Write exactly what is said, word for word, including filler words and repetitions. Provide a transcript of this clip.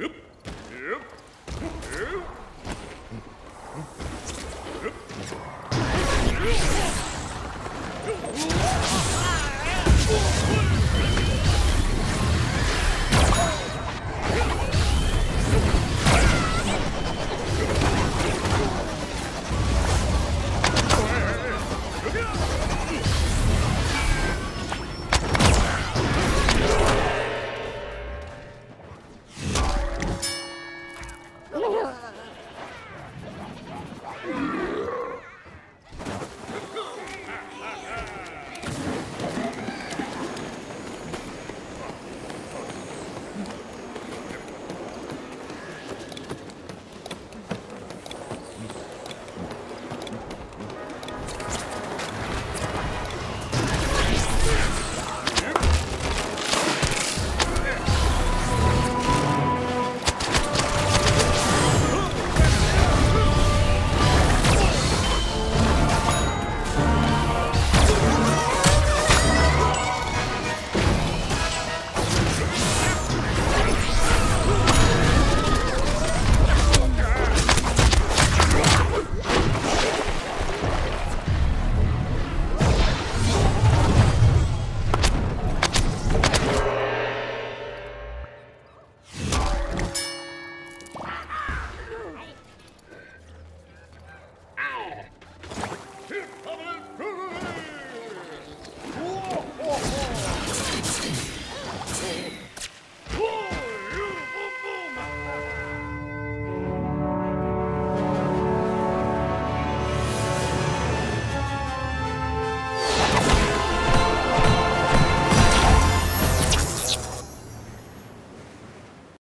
Yep.